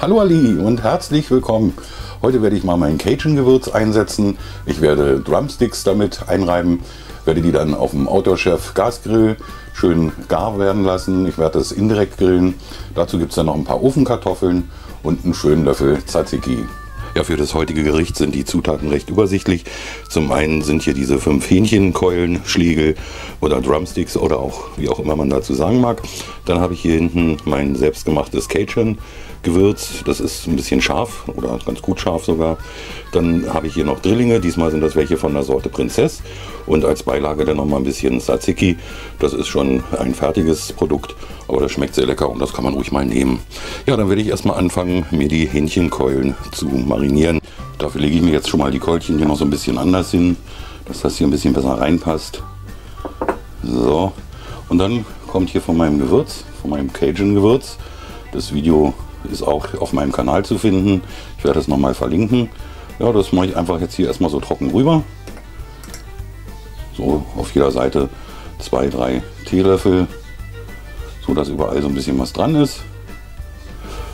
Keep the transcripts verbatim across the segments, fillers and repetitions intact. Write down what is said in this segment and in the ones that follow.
Hallo Ali und herzlich willkommen. Heute werde ich mal mein Cajun-Gewürz einsetzen. Ich werde Drumsticks damit einreiben, werde die dann auf dem Outdoor Chef Gasgrill schön gar werden lassen. Ich werde das indirekt grillen. Dazu gibt es dann noch ein paar Ofenkartoffeln und einen schönen Löffel Tzatziki. Ja, für das heutige Gericht sind die Zutaten recht übersichtlich. Zum einen sind hier diese fünf Hähnchenkeulen, Schlegel oder Drumsticks oder auch wie auch immer man dazu sagen mag. Dann habe ich hier hinten mein selbstgemachtes Cajun-Gewürz. Das ist ein bisschen scharf oder ganz gut scharf sogar. Dann habe ich hier noch Drillinge. Diesmal sind das welche von der Sorte Prinzess. Und als Beilage dann nochmal ein bisschen Tzatziki. Das ist schon ein fertiges Produkt, aber das schmeckt sehr lecker und das kann man ruhig mal nehmen. Ja, dann werde ich erstmal anfangen, mir die Hähnchenkeulen zu marinieren. Dafür lege ich mir jetzt schon mal die Keulchen hier noch so ein bisschen anders hin, dass das hier ein bisschen besser reinpasst. So, und dann kommt hier von meinem Gewürz, von meinem Cajun-Gewürz. Das Video ist auch auf meinem Kanal zu finden. Ich werde das nochmal verlinken. Ja, das mache ich einfach jetzt hier erstmal so trocken rüber. So auf jeder Seite zwei, drei Teelöffel, so dass überall so ein bisschen was dran ist.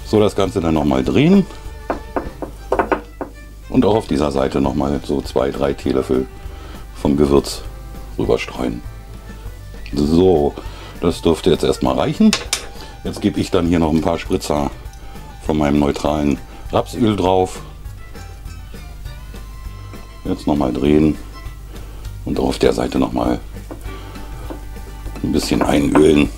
So, das Ganze dann nochmal drehen und auch auf dieser Seite nochmal so zwei, drei Teelöffel vom Gewürz rüberstreuen. So, das dürfte jetzt erstmal reichen. Jetzt gebe ich dann hier noch ein paar Spritzer von meinem neutralen Rapsöl drauf. Jetzt nochmal drehen. Und auf der Seite nochmal ein bisschen einölen.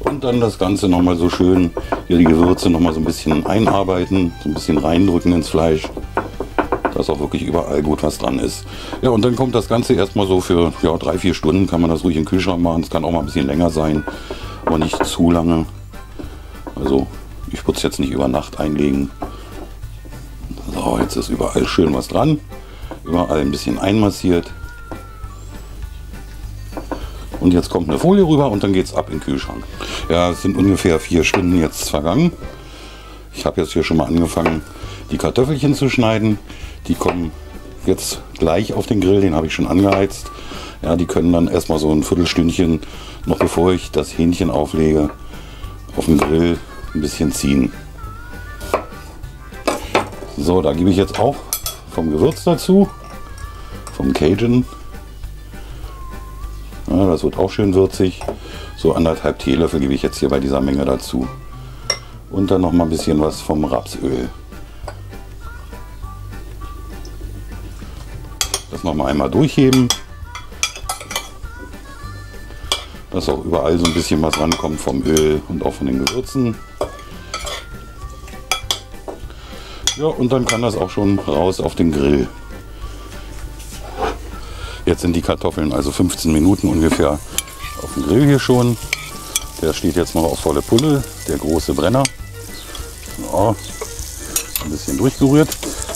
Und dann das Ganze nochmal so schön, hier die Gewürze nochmal so ein bisschen einarbeiten, so ein bisschen reindrücken ins Fleisch, dass auch wirklich überall gut was dran ist. Ja, und dann kommt das Ganze erstmal so für ja, drei, vier Stunden, kann man das ruhig im Kühlschrank machen. Es kann auch mal ein bisschen länger sein, aber nicht zu lange. Also ich würde es jetzt nicht über Nacht einlegen. So, jetzt ist überall schön was dran. Überall ein bisschen einmassiert. Und jetzt kommt eine Folie rüber und dann geht es ab in den Kühlschrank. Ja, es sind ungefähr vier Stunden jetzt vergangen. Ich habe jetzt hier schon mal angefangen, die Kartoffelchen zu schneiden. Die kommen jetzt gleich auf den Grill, den habe ich schon angeheizt. Ja, die können dann erstmal so ein Viertelstündchen, noch bevor ich das Hähnchen auflege, auf den Grill ein bisschen ziehen. So, da gebe ich jetzt auch vom Gewürz dazu, vom Cajun. Ja, das wird auch schön würzig. So anderthalb Teelöffel gebe ich jetzt hier bei dieser Menge dazu. Und dann noch mal ein bisschen was vom Rapsöl. Das noch mal einmal durchheben. Dass auch überall so ein bisschen was rankommt vom Öl und auch von den Gewürzen. Ja, und dann kann das auch schon raus auf den Grill. Jetzt sind die Kartoffeln also fünfzehn Minuten ungefähr auf dem Grill hier schon. Der steht jetzt noch auf volle Pulle, der große Brenner. Ja, ein bisschen durchgerührt.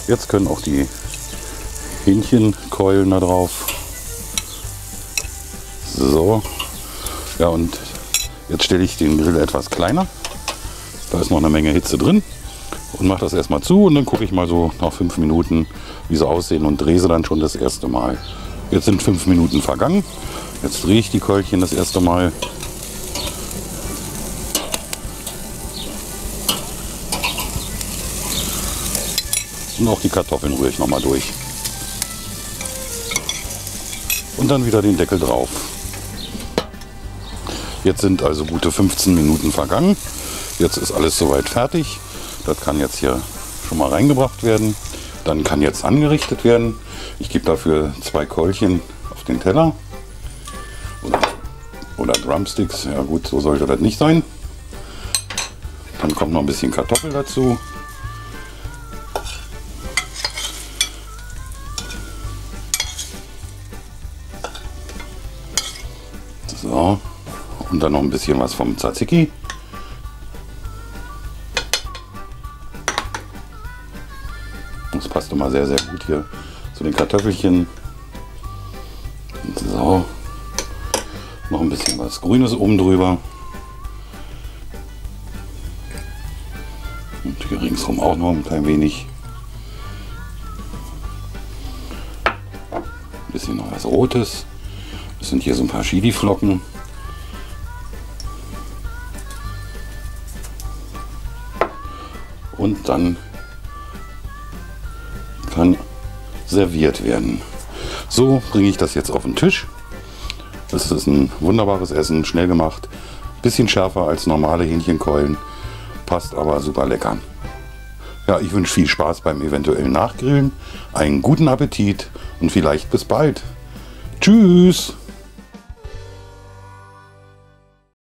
Jetzt können auch die Hähnchenkeulen da drauf. So. Ja, und jetzt stelle ich den Grill etwas kleiner. Da ist noch eine Menge Hitze drin. Und mache das erstmal zu und dann gucke ich mal so nach fünf Minuten, wie sie aussehen und drehe sie dann schon das erste Mal. Jetzt sind fünf Minuten vergangen. Jetzt drehe ich die Keulchen das erste Mal. Und auch die Kartoffeln rühre ich nochmal durch. Und dann wieder den Deckel drauf. Jetzt sind also gute fünfzehn Minuten vergangen. Jetzt ist alles soweit fertig. Das kann jetzt hier schon mal reingebracht werden. Dann kann jetzt angerichtet werden. Ich gebe dafür zwei Keulchen auf den Teller. Oder, oder Drumsticks. Ja gut, so sollte das nicht sein. Dann kommt noch ein bisschen Kartoffel dazu. So. Und dann noch ein bisschen was vom Tzatziki. Das passt immer sehr, sehr gut hier zu den Kartoffelchen. So, noch ein bisschen was Grünes oben drüber. Und hier ringsrum auch noch ein klein wenig. Ein bisschen noch was Rotes. Das sind hier so ein paar Chili-Flocken. und dann kann serviert werden. So bringe ich das jetzt auf den Tisch. Das ist ein wunderbares Essen, schnell gemacht, bisschen schärfer als normale Hähnchenkeulen, passt aber super lecker. Ja, ich wünsche viel Spaß beim eventuellen Nachgrillen, einen guten Appetit und vielleicht bis bald. Tschüss!